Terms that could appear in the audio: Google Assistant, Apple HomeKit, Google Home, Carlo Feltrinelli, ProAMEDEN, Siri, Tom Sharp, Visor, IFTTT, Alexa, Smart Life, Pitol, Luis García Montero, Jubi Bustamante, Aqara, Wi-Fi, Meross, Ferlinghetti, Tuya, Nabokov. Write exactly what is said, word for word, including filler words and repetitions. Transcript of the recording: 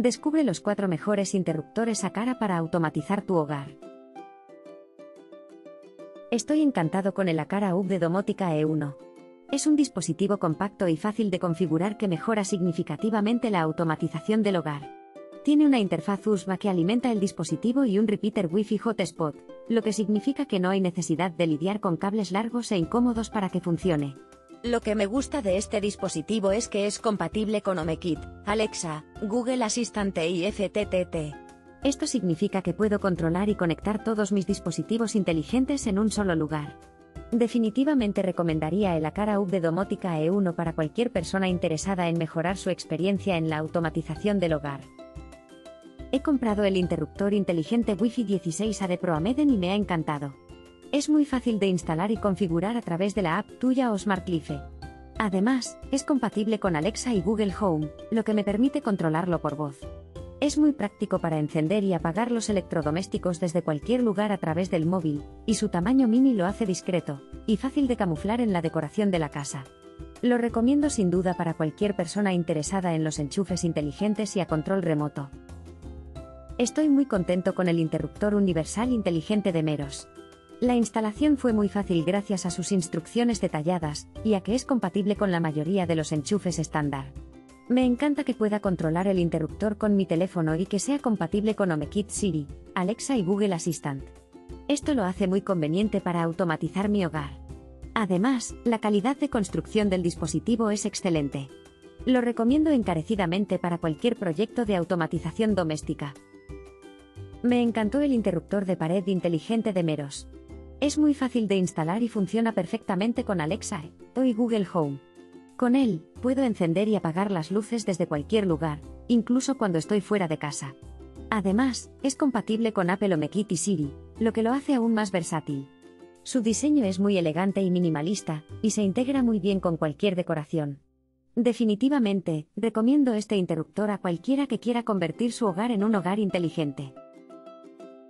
Descubre los cuatro mejores interruptores Aqara para automatizar tu hogar. Estoy encantado con el Aqara Hub de Domótica E uno. Es un dispositivo compacto y fácil de configurar que mejora significativamente la automatización del hogar. Tiene una interfaz U S B que alimenta el dispositivo y un repeater Wi-Fi hotspot, lo que significa que no hay necesidad de lidiar con cables largos e incómodos para que funcione. Lo que me gusta de este dispositivo es que es compatible con HomeKit, Alexa, Google Assistant e I F T T T. Esto significa que puedo controlar y conectar todos mis dispositivos inteligentes en un solo lugar. Definitivamente recomendaría el Aqara Hub de Domótica E uno para cualquier persona interesada en mejorar su experiencia en la automatización del hogar. He comprado el interruptor inteligente Wi-Fi dieciséis A de ProAMEDEN y me ha encantado. Es muy fácil de instalar y configurar a través de la app Tuya o Smart Life. Además, es compatible con Alexa y Google Home, lo que me permite controlarlo por voz. Es muy práctico para encender y apagar los electrodomésticos desde cualquier lugar a través del móvil, y su tamaño mini lo hace discreto y fácil de camuflar en la decoración de la casa. Lo recomiendo sin duda para cualquier persona interesada en los enchufes inteligentes y a control remoto. Estoy muy contento con el interruptor universal inteligente de Meross. La instalación fue muy fácil gracias a sus instrucciones detalladas, y a que es compatible con la mayoría de los enchufes estándar. Me encanta que pueda controlar el interruptor con mi teléfono y que sea compatible con HomeKit, Siri, Alexa y Google Assistant. Esto lo hace muy conveniente para automatizar mi hogar. Además, la calidad de construcción del dispositivo es excelente. Lo recomiendo encarecidamente para cualquier proyecto de automatización doméstica. Me encantó el interruptor de pared inteligente de Meross. Es muy fácil de instalar y funciona perfectamente con Alexa y Google Home. Con él, puedo encender y apagar las luces desde cualquier lugar, incluso cuando estoy fuera de casa. Además, es compatible con Apple HomeKit y Siri, lo que lo hace aún más versátil. Su diseño es muy elegante y minimalista, y se integra muy bien con cualquier decoración. Definitivamente, recomiendo este interruptor a cualquiera que quiera convertir su hogar en un hogar inteligente.